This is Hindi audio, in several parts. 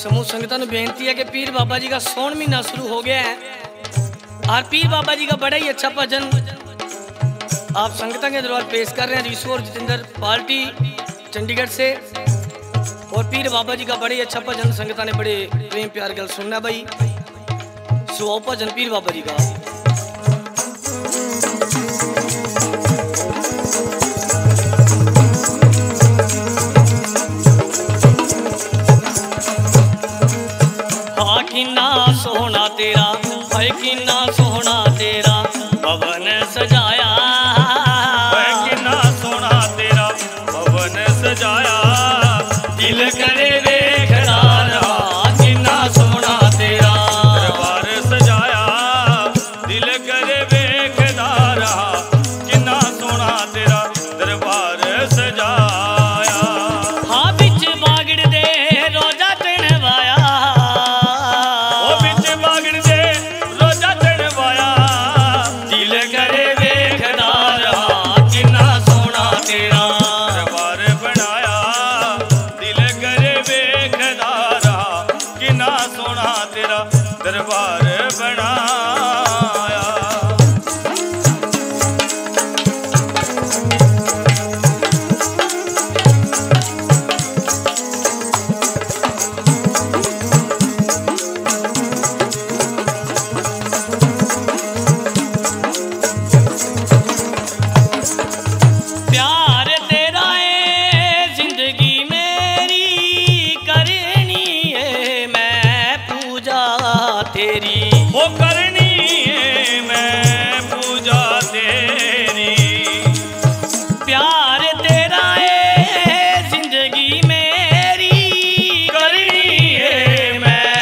समूह संगतां नूं बेनती है कि पीर बाबा जी का सौण महीना शुरू हो गया है और पीर बाबा जी का बड़ा ही अच्छा भजन आप संगतां के दरबार पेश कर रहे हैं। रिशु और जितेंद्र पार्टी चंडीगढ़ से और पीर बाबा जी का बड़ा ही अच्छा भजन संगतां ने बड़े प्रेम प्यार गल सुनना है भाई। सो आओ भजन पीर बाबा जी का सोहना तेरा है किन्ना सोहना तेरा भवन सजाया है किन्ना सोहना तेरा भवन सजाया दिल करे देखना किन्ना सोहना तेरा दरबार सजाया दिल करे देखना किन्ना सोहना तेरा दरबार सजाया। हाँ बिच बागड़ दे रोजा तणवाया दरबार बनाया। प्यार तेरा है जिंदगी मेरी करनी है मैं पूजा तेरी वो करनी है मैं पूजा तेरी। प्यार तेरा है जिंदगी मेरी करनी है मैं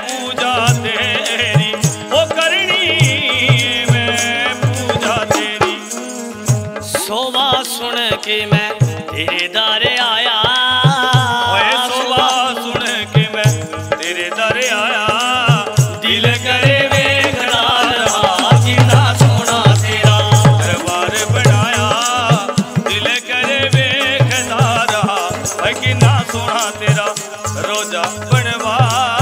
पूजा तेरी वो करनी है मैं पूजा तेरी। सोवा सुन के मैं तेरे दर आया सोवा सुन के मैं तेरे दर आया दिल करे देखना किन्ना सोहना तेरा दरबार बनाया दिल करे देखना किन्ना सोहना तेरा रोजा बनवाया।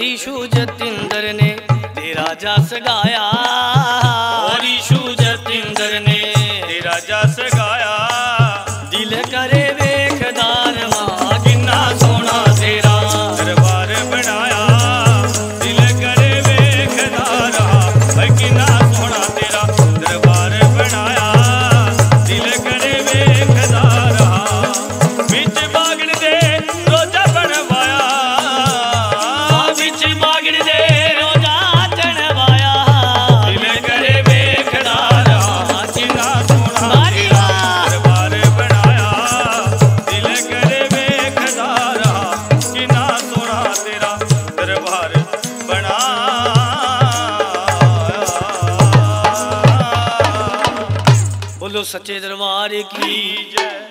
रिशु जतिंदर ने तेरा जस गाया रिशु जतिंदर ने तेरा जस गाया दिल करे वेखदार किन्ना सोहना तेरा दरबार बनाया दिल करे वेखदार सच्चे दरबार की जय।